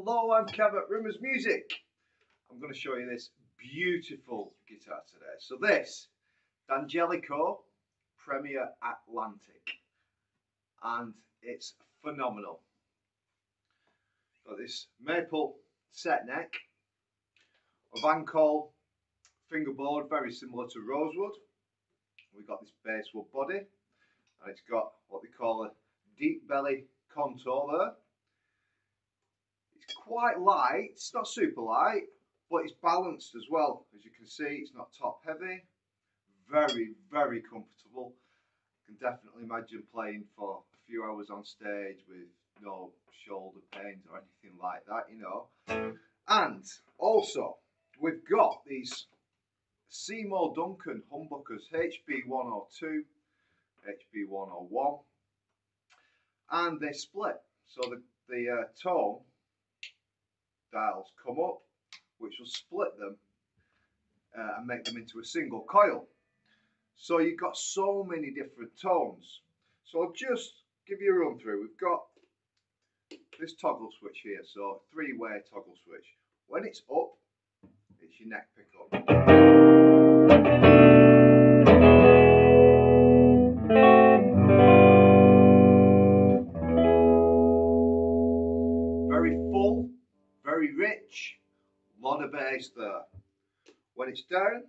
Hello, I'm Cav at Rumours Music. I'm going to show you this beautiful guitar today. So this, D'Angelico Premier Atlantic, and it's phenomenal. Got this maple set neck, ovangkol fingerboard, very similar to rosewood. We've got this basswood body, and it's got what they call a deep belly contour there. It's quite light, it's not super light, but it's balanced as well. As you can see, it's not top heavy. Very, very comfortable. I can definitely imagine playing for a few hours on stage with no shoulder pains or anything like that, you know. And also, we've got these Seymour Duncan humbuckers, HB102, HB101, and they split. So the tone dials come up, which will split them and make them into a single coil. So you've got so many different tones. So I'll just give you a run through. We've got this toggle switch here, so three-way toggle switch. When it's up, it's your neck pickup. Very rich, lot of bass there. When it's down,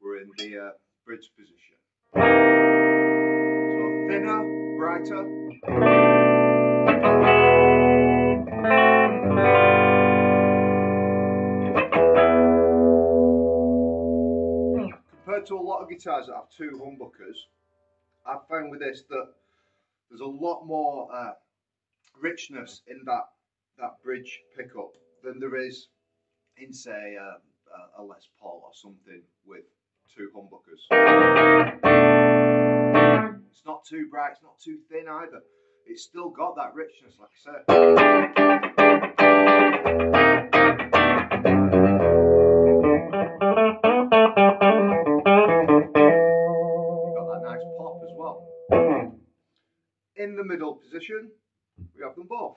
we're in the bridge position. So thinner, brighter. Compared to a lot of guitars that have two humbuckers, I've found with this that there's a lot more richness in that bridge pickup than there is in, say, a Les Paul or something with two humbuckers. It's not too bright, it's not too thin either. It's still got that richness, like I said. Got that nice pop as well. In the middle position, we have them both.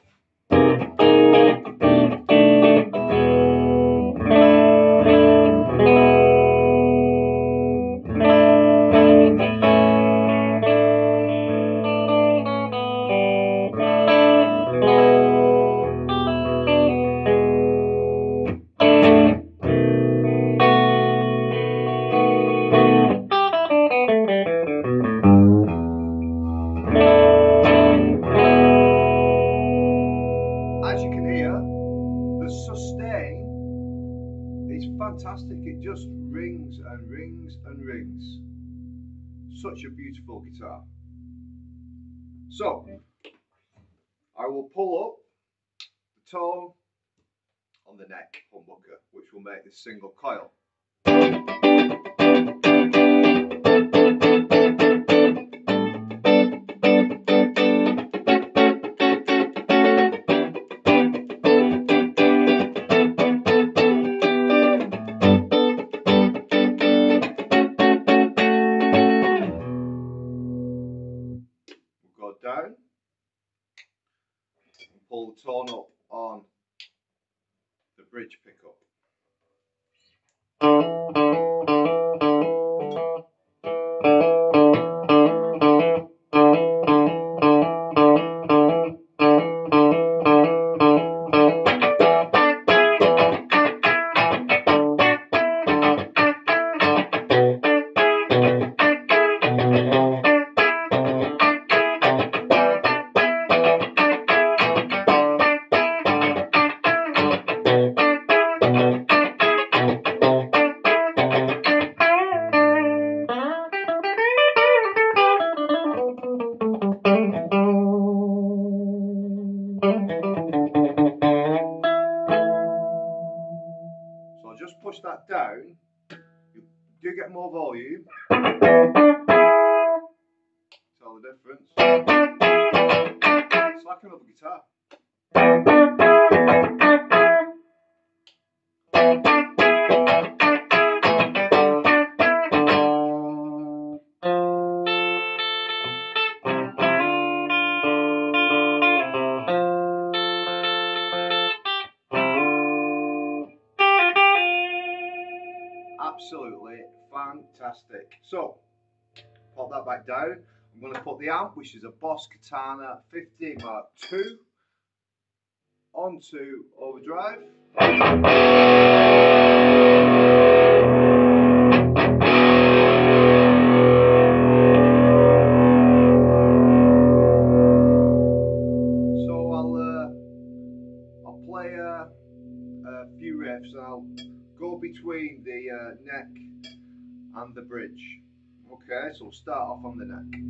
It's fantastic, it just rings and rings and rings. Such a beautiful guitar. So, I will pull up the tone on the neck humbucker, which will make this single coil. Down and pull the tone up on the bridge pickup. That down, you do get more volume. Tell the difference. It's like another guitar. absolutely fantastic. So pop that back down. I'm going to put the amp, which is a Boss Katana 15 Mark II, onto overdrive. So I'll go between the neck and the bridge. Okay, so we'll start off on the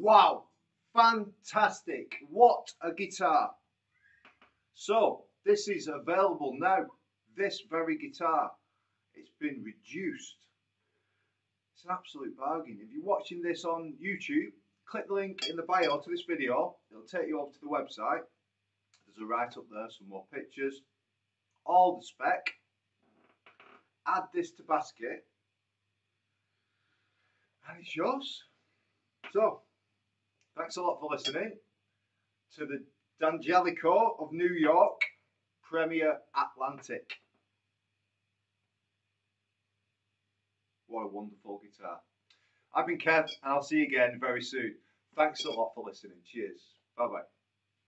Wow, fantastic. What a guitar. So this is available now, this very guitar. It's been reduced. It's an absolute bargain. If you're watching this on YouTube, click the link in the bio to this video. It'll take you over to the website. There's a write up there, some more pictures, all the spec. Add this to basket and it's yours. So thanks a lot for listening to the D'Angelico of New York, Premier Atlantic. What a wonderful guitar. I've been Kev, and I'll see you again very soon. Thanks a lot for listening. Cheers. Bye-bye.